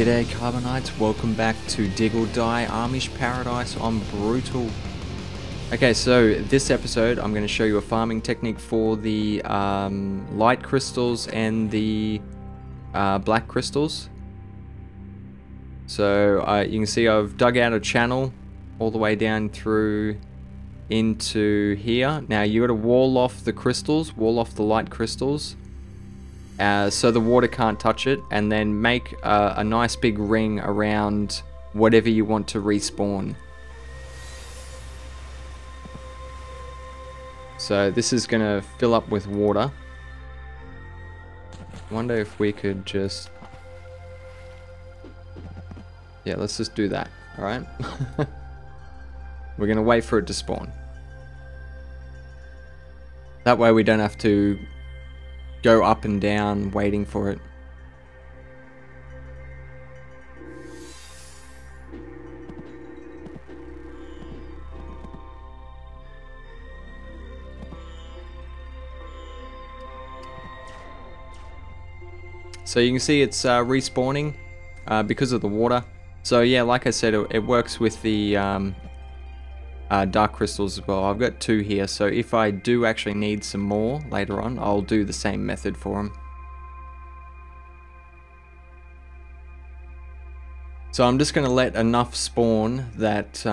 G'day Carbonites, welcome back to Dig or Die, Amish Paradise on Brutal. Okay, so this episode I'm going to show you a farming technique for the light crystals and the black crystals. So you can see I've dug out a channel all the way down through into here. Now you got to wall off the crystals, wall off the light crystals. So the water can't touch it, and then make a nice big ring around whatever you want to respawn. So this is going to fill up with water. I wonder if we could just... yeah, let's just do that, alright? We're going to wait for it to spawn. That way we don't have to go up and down waiting for it. So you can see it's respawning because of the water. So yeah, like I said, it works with the dark crystals as well. I've got two here, so if I do actually need some more later on, I'll do the same method for them. So I'm just going to let enough spawn that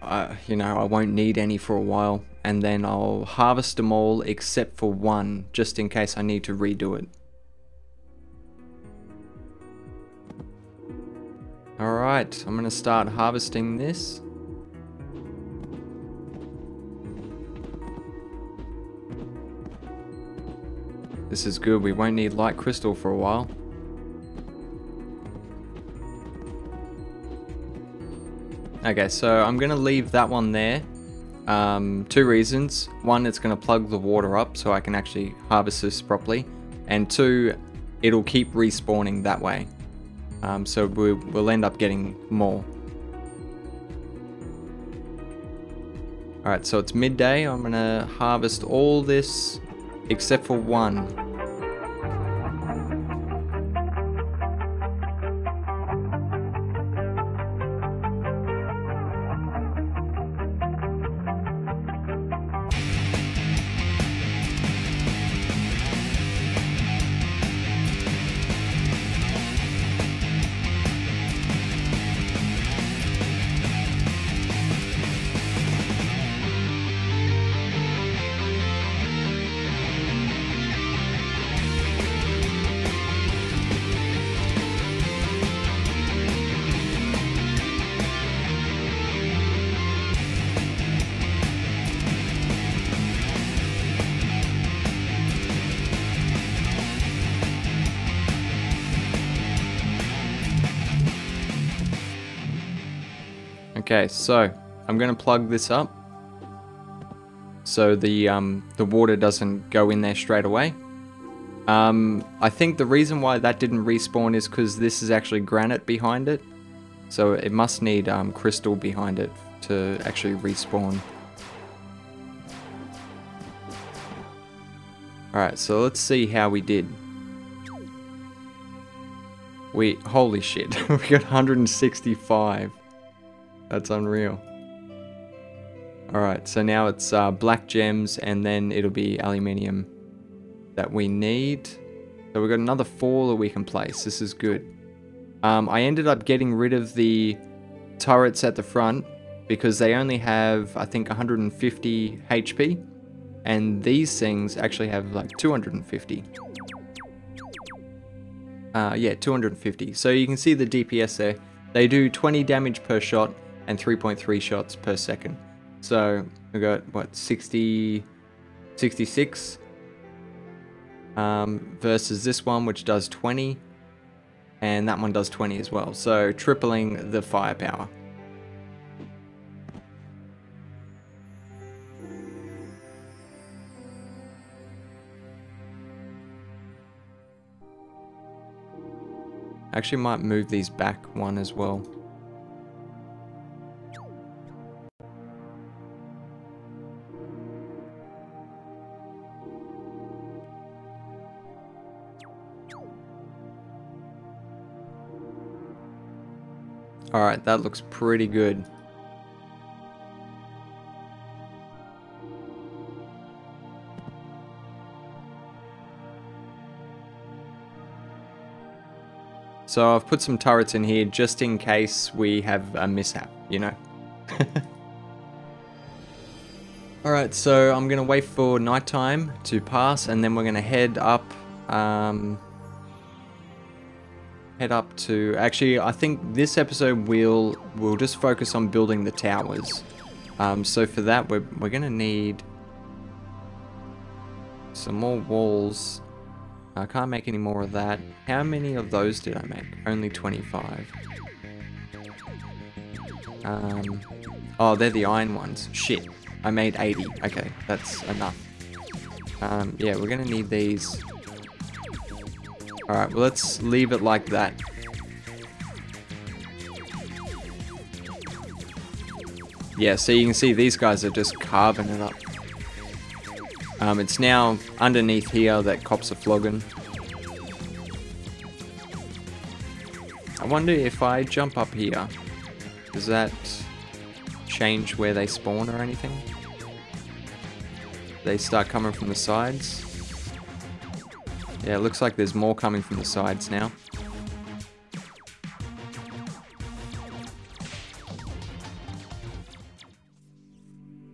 I won't need any for a while, and then I'll harvest them all except for one, just in case I need to redo it. Alright, I'm going to start harvesting this. This is good, we won't need light crystal for a while. Okay, so I'm going to leave that one there. Two reasons. One, it's going to plug the water up so I can actually harvest this properly. And two, it'll keep respawning that way. So we'll end up getting more. Alright, so it's midday. I'm going to harvest all this except for one. Okay, so I'm going to plug this up so the water doesn't go in there straight away. I think the reason why that didn't respawn is because this is actually granite behind it. So it must need crystal behind it to actually respawn. Alright, so let's see how we did. Holy shit, we got 165. That's unreal. Alright, so now it's black gems, and then it'll be aluminium that we need. So we've got another 4 that we can place. This is good. I ended up getting rid of the turrets at the front because they only have, I think, 150 HP. And these things actually have like 250. Yeah, 250. So you can see the DPS there. They do 20 damage per shot and 3.3 shots per second. So we got what, 66 versus this one, which does 20, and that one does 20 as well. So tripling the firepower. Actually might move these back one as well. Alright, that looks pretty good. So I've put some turrets in here just in case we have a mishap, you know. Alright, so I'm going to wait for nighttime to pass and then we're going to head up to... Actually, I think this episode we'll just focus on building the towers. So for that, we're going to need some more walls. I can't make any more of that. How many of those did I make? Only 25. Oh, they're the iron ones. Shit. I made 80. Okay, that's enough. Yeah, we're going to need these. Alright, well, let's leave it like that. Yeah, so you can see these guys are just carving it up. It's now underneath here that cops are flogging. I wonder if I jump up here, does that change where they spawn or anything? They start coming from the sides. Yeah, it looks like there's more coming from the sides now.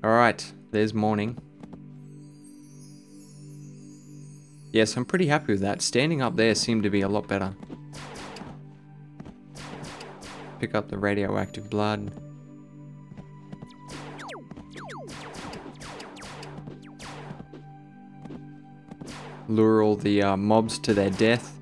Alright, there's morning. Yes, I'm pretty happy with that. Standing up there seemed to be a lot better. Pick up the radioactive blood. Lure all the mobs to their death.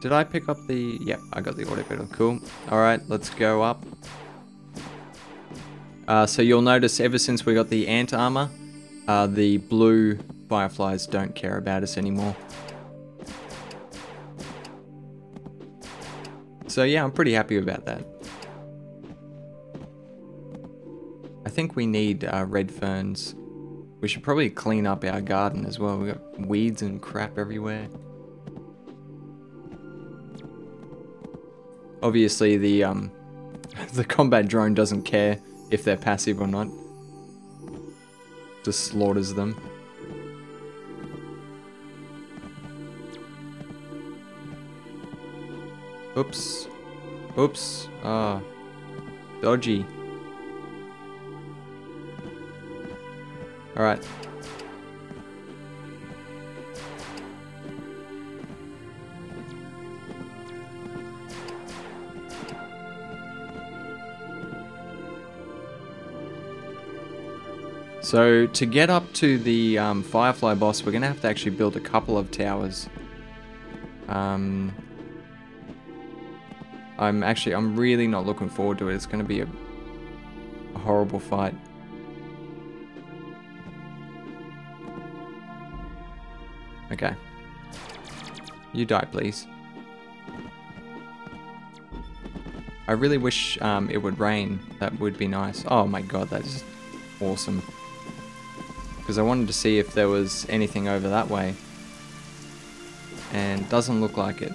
Did I pick up the... Yep, I got the auto pedal. Cool. Alright, let's go up. So you'll notice ever since we got the ant armor, the blue fireflies don't care about us anymore. So yeah, I'm pretty happy about that. I think we need red ferns. We should probably clean up our garden as well. We've got weeds and crap everywhere. Obviously, the combat drone doesn't care if they're passive or not. Just slaughters them. Oops. Oops. Ah. Dodgy. Alright. So, to get up to the Firefly boss, we're going to have to actually build a couple of towers. I'm really not looking forward to it. It's going to be a horrible fight. Okay. You die, please. I really wish it would rain. That would be nice. Oh my god, that's awesome. Because I wanted to see if there was anything over that way. And doesn't look like it.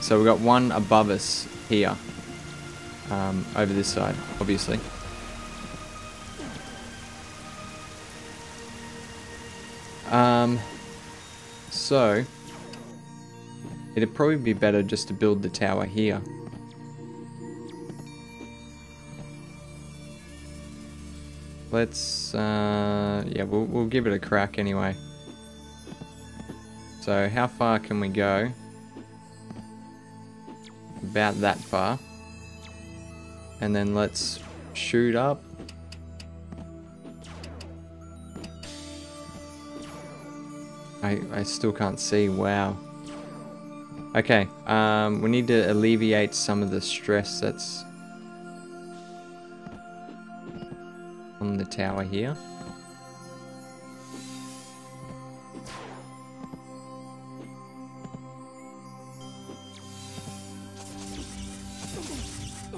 So we've got one above us here. Over this side, obviously. So, it'd probably be better just to build the tower here. Let's, yeah, we'll give it a crack anyway. So, how far can we go? About that far. And then let's shoot up. I still can't see, wow. Okay, we need to alleviate some of the stress that's on the tower here.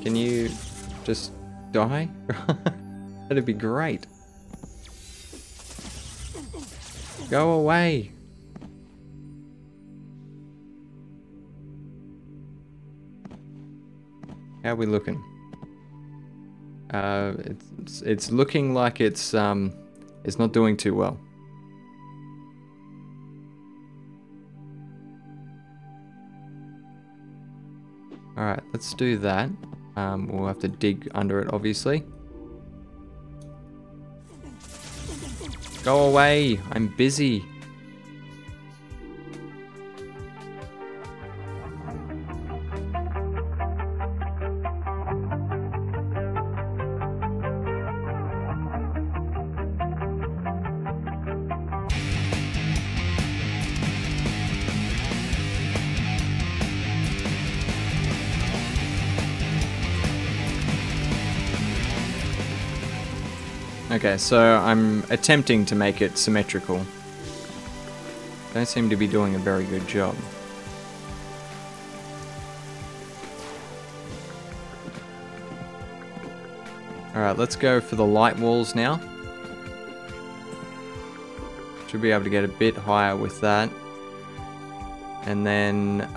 Can you just die? That'd be great. Go away. How are we looking? It's looking like it's not doing too well. All right, let's do that. We'll have to dig under it, obviously. Go away! I'm busy. Okay, so I'm attempting to make it symmetrical. Don't seem to be doing a very good job. Alright, let's go for the light walls now. Should be able to get a bit higher with that. And then,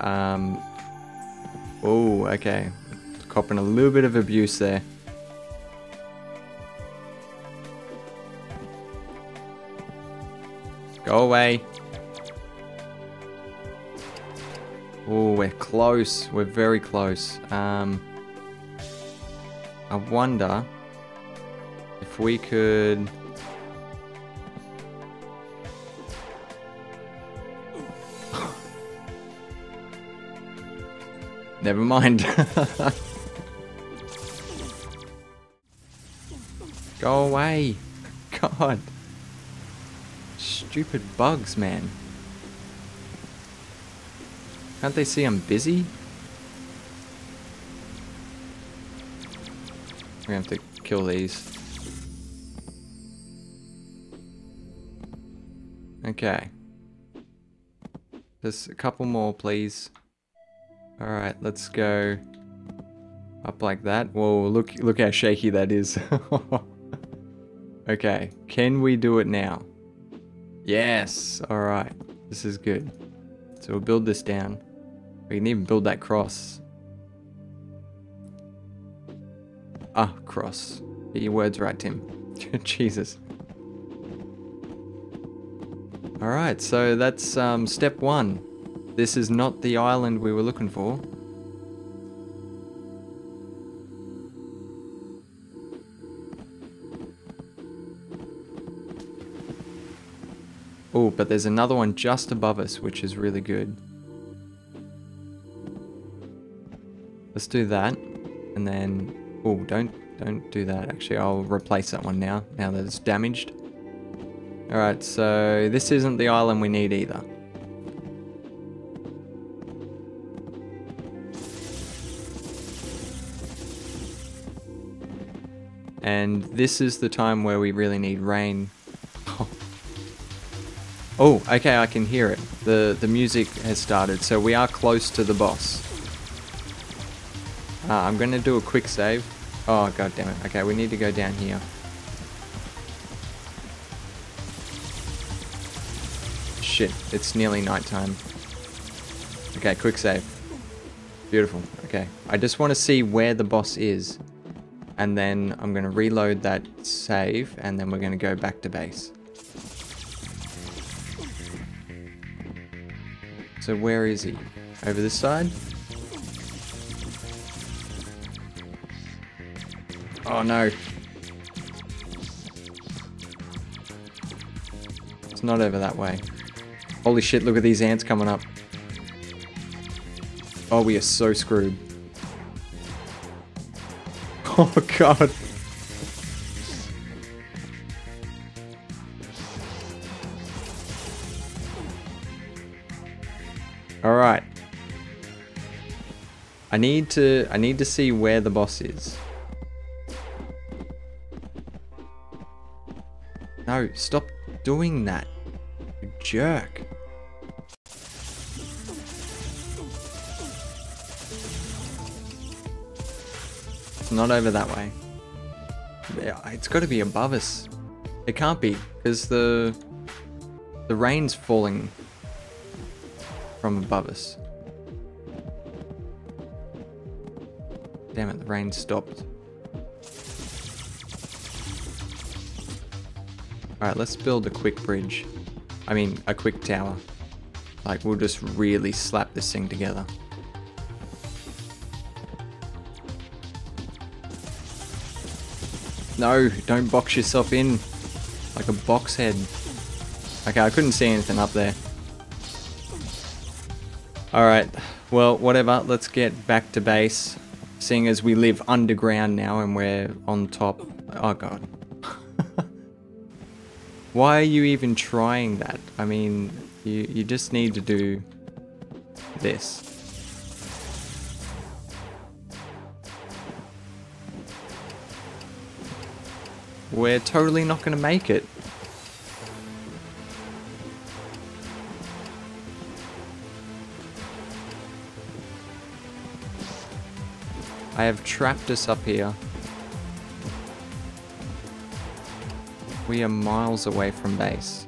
oh, okay. Copping a little bit of abuse there. Go away. Oh, we're close. We're very close. I wonder if we could... Never mind. Go away. God. Stupid bugs, man. Can't they see I'm busy? We're gonna have to kill these. Okay. Just a couple more, please. Alright, let's go up like that. Whoa, look how shaky that is. Okay, can we do it now? Yes! Alright. This is good. So we'll build this down. We can even build that cross. Ah, cross. Get your words right, Tim. Jesus. Alright, so that's step one. This is not the island we were looking for. Oh, but there's another one just above us, which is really good. Let's do that, and then... Oh, don't do that. Actually, I'll replace that one now, now that it's damaged. Alright, so this isn't the island we need either. And this is the time where we really need rain. Oh, okay, I can hear it. The music has started, so we are close to the boss. I'm gonna do a quick save. Oh, god damn it. Okay, we need to go down here. Shit, it's nearly nighttime. Okay, quick save. Beautiful. Okay, I just want to see where the boss is, and then I'm gonna reload that save, and then we're gonna go back to base. So where is he? Over this side? Oh no. It's not over that way. Holy shit, look at these ants coming up. Oh, we are so screwed. Oh god. Alright. I need to see where the boss is. No, stop doing that. You jerk. not over that way. It's got to be above us. It can't be, because the rain's falling from above us. Damn it, the rain stopped. Alright, let's build a quick bridge. I mean, a quick tower. Like, we'll just really slap this thing together. No, don't box yourself in like a box head. Okay, I couldn't see anything up there. Alright, well, whatever. Let's get back to base. Seeing as we live underground now and we're on top. Oh, God. Why are you even trying that? I mean, you just need to do this. We're totally not going to make it. I have trapped us up here. We are miles away from base.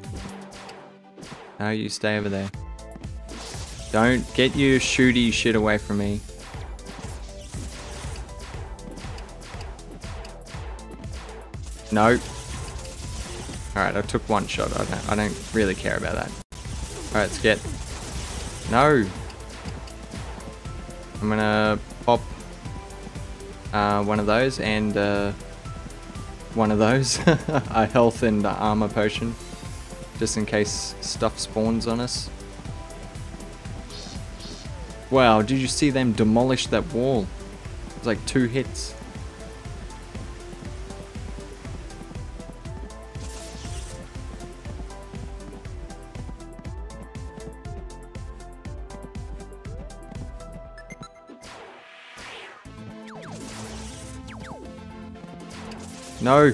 Now you stay over there. Don't get your shooty shit away from me. No. Alright, I took one shot. I don't really care about that. Alright, let's get... No! I'm gonna pop one of those and... one of those, a health and armor potion, just in case stuff spawns on us. Wow, did you see them demolish that wall? It was like 2 hits. No!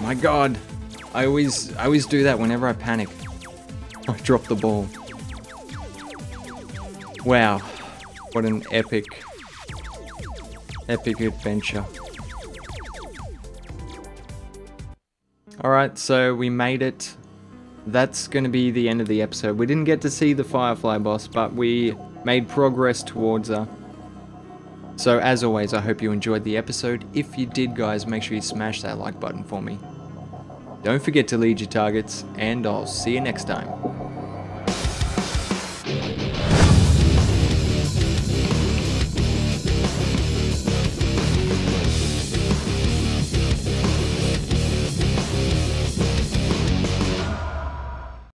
My God! I always do that whenever I panic. I drop the ball. Wow. What an epic adventure. Alright, so we made it. That's gonna be the end of the episode. We didn't get to see the Firefly boss, but we made progress towards her. So as always, I hope you enjoyed the episode. If you did, guys, make sure you smash that like button for me. Don't forget to lead your targets, and I'll see you next time.